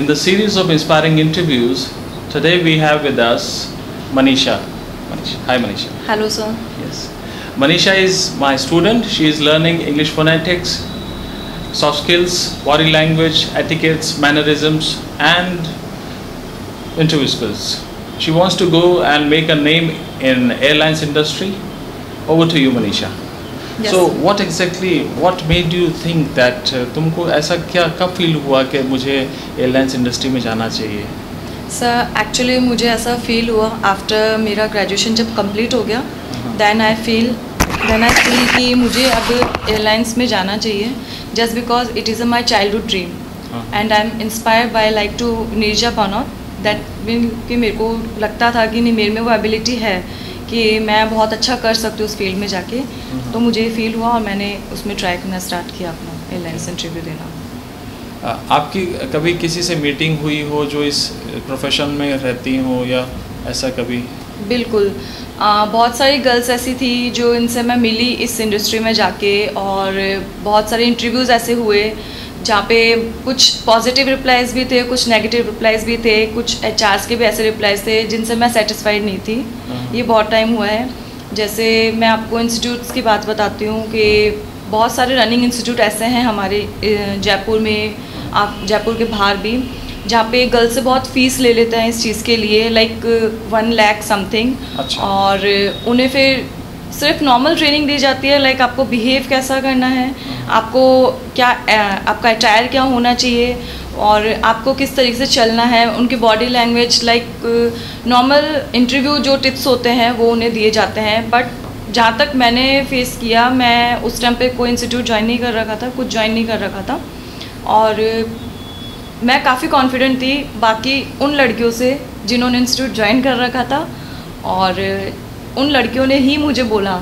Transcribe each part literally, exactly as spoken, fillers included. In the series of inspiring interviews, today we have with us Manisha. Manisha. Hi Manisha. Hello sir. Yes. Manisha is my student. She is learning English phonetics, soft skills, body language, etiquettes, mannerisms and interview skills. She wants to go and make a name in airlines industry. Over to you Manisha. Yes. So what exactly, what made you think that uh, तुमको ऐसा क्या कब feel हुआ कि मुझे airlines industry में जाना चाहिए? सर एक्चुअली मुझे ऐसा फील हुआ आफ्टर मेरा ग्रेजुएशन जब कंप्लीट हो गया then I feel then I feel कि मुझे अब एयरलाइंस में जाना चाहिए just because it is my childhood dream and I am inspired by like to Neerja Bhanot that mean कि मेरे को लगता था कि नहीं मेरे में वो एबिलिटी है कि मैं बहुत अच्छा कर सकती हूँ उस फील्ड में जाके तो मुझे फील हुआ और मैंने उसमें ट्राई करना स्टार्ट किया अपना एयरलाइंस इंटरव्यू देना। आ, आपकी कभी किसी से मीटिंग हुई हो जो इस प्रोफेशन में रहती हो या ऐसा कभी? बिल्कुल आ, बहुत सारी गर्ल्स ऐसी थी जो इनसे मैं मिली इस इंडस्ट्री में जाके और बहुत सारे इंटरव्यूज़ ऐसे हुए जहाँ पे कुछ पॉजिटिव रिप्लाइज़ भी थे, कुछ नेगेटिव रिप्लाइज़ भी थे, कुछ एचआर्स के भी ऐसे रिप्लाइज़ थे जिनसे मैं सेटिस्फाइड नहीं थी। ये बहुत टाइम हुआ है। जैसे मैं आपको इंस्टीट्यूट्स की बात बताती हूँ कि बहुत सारे रनिंग इंस्टीट्यूट ऐसे हैं हमारे जयपुर में, आप जयपुर के बाहर भी, जहाँ पे गर्ल्स से बहुत फ़ीस ले लेते हैं इस चीज़ के लिए, लाइक वन लैख समथिंग। और उन्हें फिर सिर्फ नॉर्मल ट्रेनिंग दी जाती है, लाइक आपको बिहेव कैसा करना है, आपको क्या आपका अटायर क्या होना चाहिए और आपको किस तरीके से चलना है, उनकी body language, like normal interview जो टिप्स होते हैं वो उन्हें दिए जाते हैं। बट जहाँ तक मैंने फेस किया, मैं उस टाइम पे कोई इंस्टीट्यूट ज्वाइन नहीं कर रखा था, कुछ ज्वाइन नहीं कर रखा था और मैं काफ़ी कॉन्फिडेंट थी बाकी उन लड़कियों से जिन्होंने इंस्टीट्यूट ज्वाइन कर रखा था। और उन लड़कियों ने ही मुझे बोला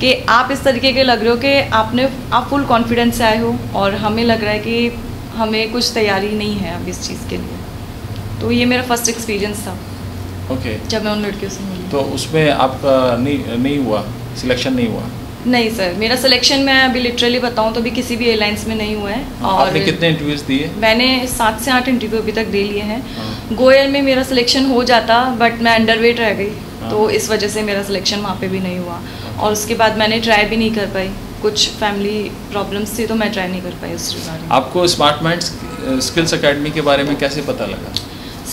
कि आप इस तरीके के लग रहे हो कि आपने आप फुल कॉन्फिडेंस से आए हो और हमें लग रहा है कि हमें कुछ तैयारी नहीं है अब इस चीज़ के लिए। तो ये मेरा फर्स्ट एक्सपीरियंस था। Okay okay. जब मैं उन लड़कियों से मिली तो उसमें आपका नहीं नहीं हुआ, सिलेक्शन नहीं हुआ? नहीं सर, मेरा सिलेक्शन मैं अभी लिटरली बताऊँ तो अभी किसी भी एयरलाइंस में नहीं हुआ है। और आपने कितने इंटरव्यूज दिए? मैंने सात से आठ इंटरव्यू अभी तक दे लिए हैं। गो एयर में मेरा सिलेक्शन हो जाता बट मैं अंडरवेट रह गई तो इस वजह से मेरा सिलेक्शन वहाँ पे भी नहीं हुआ और उसके बाद मैंने ट्राई भी नहीं कर पाई, कुछ फैमिली प्रॉब्लम्स थी तो मैं ट्राई नहीं कर पाई उस बारे में। आपको स्मार्ट माइंड स्किल्स अकेडमी के बारे में कैसे पता लगा?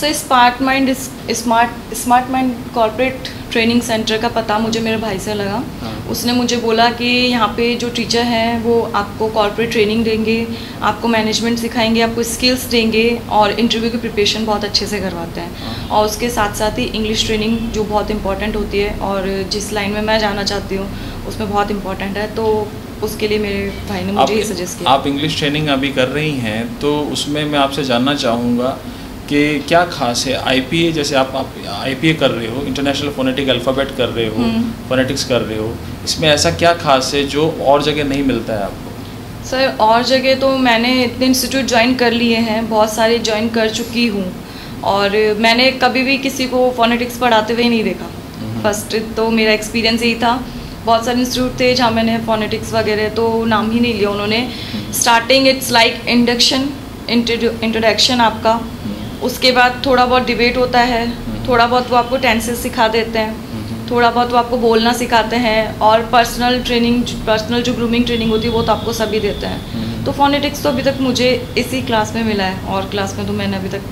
Sir smart mind smart smart mind corporate training centre का पता मुझे मेरे भाई से लगा। उसने मुझे बोला कि यहाँ पे जो टीचर हैं वो आपको कॉर्पोरेट ट्रेनिंग देंगे, आपको मैनेजमेंट सिखाएंगे, आपको स्किल्स देंगे और इंटरव्यू की प्रिपरेशन बहुत अच्छे से करवाते हैं और उसके साथ साथ ही इंग्लिश ट्रेनिंग जो बहुत इंपॉर्टेंट होती है और जिस लाइन में मैं जाना चाहती हूँ उसमें बहुत इंपॉर्टेंट है तो उसके लिए मेरे भाई ने मुझे सजेस्ट किया। आप इंग्लिश ट्रेनिंग अभी कर रही हैं तो उसमें मैं आपसे जानना चाहूँगा कि क्या खास है आईपीए, जैसे आप आप आईपीए कर रहे हो, इंटरनेशनल फोनेटिक अल्फ़ाबेट कर रहे हो, फोनेटिक्स कर रहे हो, इसमें ऐसा क्या खास है जो और जगह नहीं मिलता है आपको? सर और जगह तो मैंने इतने इंस्टीट्यूट ज्वाइन कर लिए हैं, बहुत सारे ज्वाइन कर चुकी हूँ और मैंने कभी भी किसी को फोनेटिक्स पढ़ाते हुए नहीं देखा। फर्स्ट तो मेरा एक्सपीरियंस यही था। बहुत सारे इंस्टीट्यूट थे जहाँ मैंने फोनेटिक्स वगैरह तो नाम ही नहीं लिया उन्होंने। Starting it's like induction introduction आपका, उसके बाद थोड़ा बहुत डिबेट होता है, थोड़ा बहुत वो आपको टेंसेस सिखा देते हैं, थोड़ा बहुत वो आपको बोलना सिखाते हैं और पर्सनल ट्रेनिंग पर्सनल जो ग्रूमिंग ट्रेनिंग होती है वो तो आपको सभी देते हैं। तो फोनेटिक्स तो अभी तक मुझे इसी क्लास में मिला है और क्लास में तो मैंने अभी तक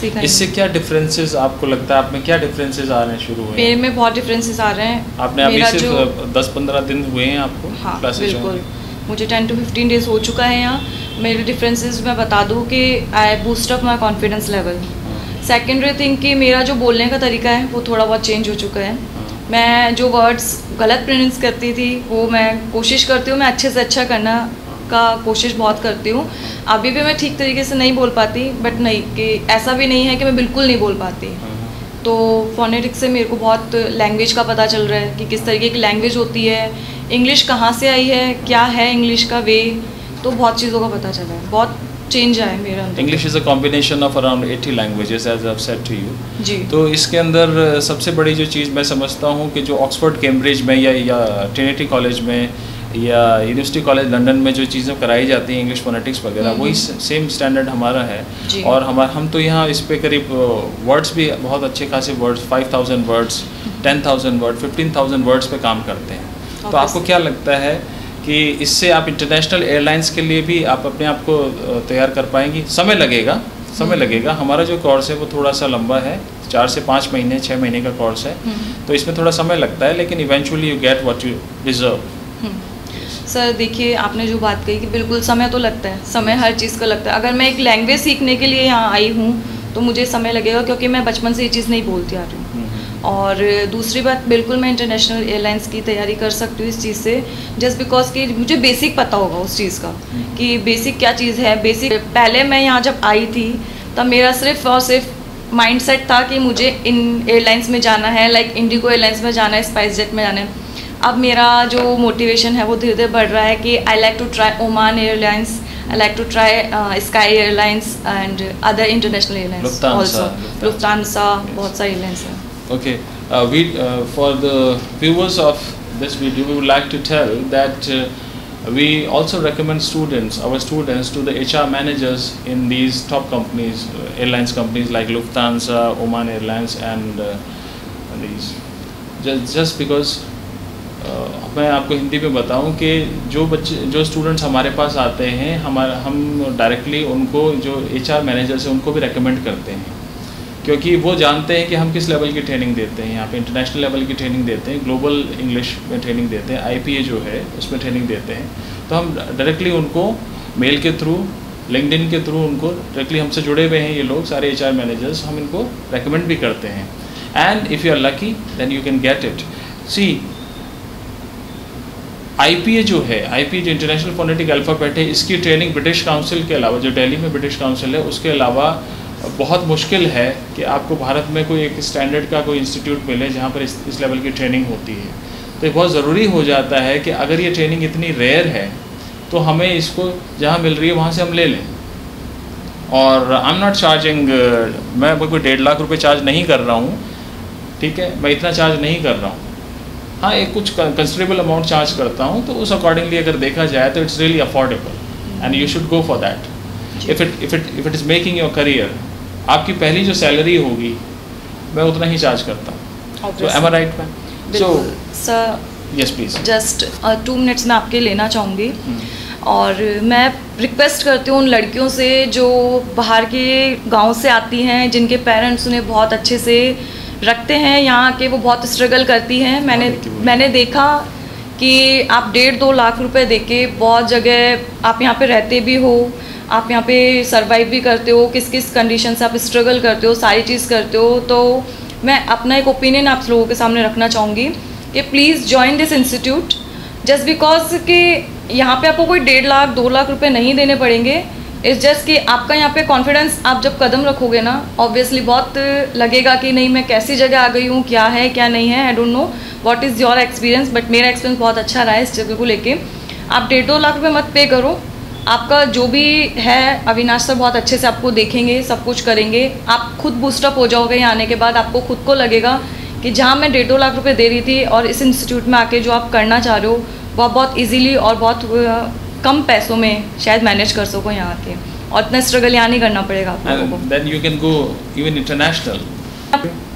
सीखा। इससे क्या डिफरेंसेस आपको लगता है, आप में क्या डिफरेंसेस आ रहे हैं? शुरू हुए मेरे में बहुत डिफरेंसेस आ रहे हैं। आपने अभी सिर्फ दस पंद्रह दिन हुए हैं आपको? हाँ बिल्कुल, मुझे टेन टू फिफ्टीन डेज हो चुका है यहाँ। मेरे डिफरेंसेस मैं बता दूँ कि I boost up my confidence level. Secondary thing कि मेरा जो बोलने का तरीका है वो थोड़ा बहुत चेंज हो चुका है। मैं जो वर्ड्स गलत प्रोनाउंस करती थी वो मैं कोशिश करती हूँ, मैं अच्छे से अच्छा करना का कोशिश बहुत करती हूँ। अभी भी मैं ठीक तरीके से नहीं बोल पाती बट नहीं कि ऐसा भी नहीं है कि मैं बिल्कुल नहीं बोल पाती। तो फोनेटिक्स से मेरे को बहुत लैंग्वेज का पता चल रहा है कि किस तरीके की लैंग्वेज होती है, इंग्लिश कहाँ से आई है, क्या है इंग्लिश का वे, तो बहुत चीज़ों का पता चला है, बहुत चेंज आया मेरा। English is a combination of around eighty languages as I have said to you जी। तो इसके अंदर सबसे बड़ी जो चीज़ मैं समझता हूँ कि जो ऑक्सफोर्ड कैम्ब्रिज में या, या ट्रिनिटी कॉलेज में या यूनिवर्सिटी कॉलेज लंदन में जो चीज़ें कराई जाती हैं इंग्लिश फोनेटिक्स वगैरह वही सेम स्टैंडर्ड हमारा है। और हमारा हम तो यहाँ इस पे करीब वर्ड्स भी बहुत अच्छे खासे words five thousand words ten thousand word fifteen thousand words पे काम करते हैं। तो आपको क्या लगता है कि इससे आप इंटरनेशनल एयरलाइंस के लिए भी आप अपने आप को तैयार कर पाएंगी? समय लगेगा, समय लगेगा। हमारा जो कोर्स है वो थोड़ा सा लंबा है, चार से पाँच महीने छः महीने का कोर्स है, तो इसमें थोड़ा समय लगता है, लेकिन eventually you get what you deserve. Sir देखिए, आपने जो बात कही कि बिल्कुल समय तो लगता है, समय हर चीज़ का लगता है। अगर मैं एक लैंग्वेज सीखने के लिए यहाँ आई हूँ तो मुझे समय लगेगा, क्योंकि मैं बचपन से ये चीज़ नहीं बोलती आ रही हूँ। और दूसरी बात, बिल्कुल मैं इंटरनेशनल एयरलाइंस की तैयारी कर सकती हूँ इस चीज़ से, जस्ट बिकॉज कि मुझे बेसिक पता होगा उस चीज़ का कि बेसिक क्या चीज़ है। बेसिक पहले मैं यहाँ जब आई थी तब मेरा सिर्फ और सिर्फ माइंड सेट था कि मुझे इन एयरलाइंस में जाना है, लाइक इंडिगो एयरलाइंस में जाना है, स्पाइसजेट में जाना है। अब मेरा जो मोटिवेशन है वो धीरे धीरे बढ़ रहा है कि I like to try Oman airlines, I like to try sky airlines and other international airlines also, Lufthansa, बहुत सारी एयरलाइंस हैं। Okay, uh, we uh, for the viewers of this video, we would like to tell that uh, we also recommend students, our students, to the H R managers in these top companies, uh, airlines companies like Lufthansa, Oman Airlines, and uh, these. Just, just because, uh, मैं आपको हिंदी में बताऊं कि जो बच्चे जो students हमारे पास आते हैं, हमारा हम डायरेक्टली उनको जो H R मैनेजर्स हैं उनको भी रेकमेंड करते हैं, क्योंकि वो जानते हैं कि हम किस लेवल की ट्रेनिंग देते हैं। यहाँ पे इंटरनेशनल लेवल की ट्रेनिंग देते हैं, ग्लोबल इंग्लिश में ट्रेनिंग देते हैं, आईपीए जो है उसमें ट्रेनिंग देते हैं। तो हम डायरेक्टली उनको मेल के थ्रू, लिंक्डइन के थ्रू, उनको डायरेक्टली हमसे जुड़े हुए हैं ये लोग सारे एचआर मैनेजर्स, हम इनको रेकमेंड भी करते हैं। And if you are lucky then you can get it. See, IPA जो है, आईपीए जो इंटरनेशनल फोनेटिक अल्फ़ाबेट है, इसकी ट्रेनिंग ब्रिटिश काउंसिल के अलावा, जो दिल्ली में ब्रिटिश काउंसिल है, उसके अलावा बहुत मुश्किल है कि आपको भारत में कोई एक स्टैंडर्ड का कोई इंस्टीट्यूट मिले जहाँ पर इस, इस लेवल की ट्रेनिंग होती है। तो ये बहुत ज़रूरी हो जाता है कि अगर ये ट्रेनिंग इतनी रेयर है तो हमें इसको जहाँ मिल रही है वहाँ से हम ले लें। और आई एम नॉट चार्जिंग, मैं कोई डेढ़ लाख रुपए चार्ज नहीं कर रहा हूँ, ठीक है, मैं इतना चार्ज नहीं कर रहा हूँ। हाँ, एक कुछ कंसिडरेबल अमाउंट चार्ज करता हूँ, तो उस अकॉर्डिंगली अगर देखा जाए तो it's really affordable and you should go for that. If it if it if it is making your career, आपकी पहली जो सैलरी होगी, मैं उतना ही चार्ज करता हूँ। So am I right ma'am? So sir, yes please, just two minutes में आपके लेना चाहूँगी। और मैं रिक्वेस्ट करती हूँ उन लड़कियों से जो बाहर के गांव से आती हैं, जिनके पेरेंट्स उन्हें बहुत अच्छे से रखते हैं, यहाँ के वो बहुत स्ट्रगल करती हैं। मैंने मैंने देखा कि आप डेढ़ दो लाख रुपए देके बहुत जगह आप यहाँ पे रहते भी हो, आप यहाँ पे सर्वाइव भी करते हो, किस किस कंडीशन से आप स्ट्रगल करते हो, सारी चीज़ करते हो। तो मैं अपना एक ओपिनियन आप लोगों के सामने रखना चाहूँगी कि please join this institute, just because कि यहाँ पे आपको कोई डेढ़ लाख दो लाख रुपए नहीं देने पड़ेंगे। इट्स जस्ट कि आपका यहाँ पे कॉन्फिडेंस, आप जब कदम रखोगे ना, ऑब्वियसली बहुत लगेगा कि नहीं, मैं कैसी जगह आ गई हूँ, क्या है क्या नहीं है, I don't know what is your experience, but मेरा एक्सपीरियंस बहुत अच्छा रहा है इस जगह को लेके। आप डेढ़ दो लाख रुपये मत पे करो, आपका जो भी है, अविनाश सर बहुत अच्छे से आपको देखेंगे, सब कुछ करेंगे, आप खुद बूस्टअप हो जाओगे। यहाँ आने के बाद आपको खुद को लगेगा कि जहाँ मैं डेढ़ दो लाख रुपए दे रही थी, और इस इंस्टीट्यूट में आके जो आप करना चाह रहे हो वो आप बहुत इजीली और बहुत कम पैसों में शायद मैनेज कर सको यहाँ आके, और इतना स्ट्रगल यहाँ नहीं करना पड़ेगा आपको। Then you can go even international.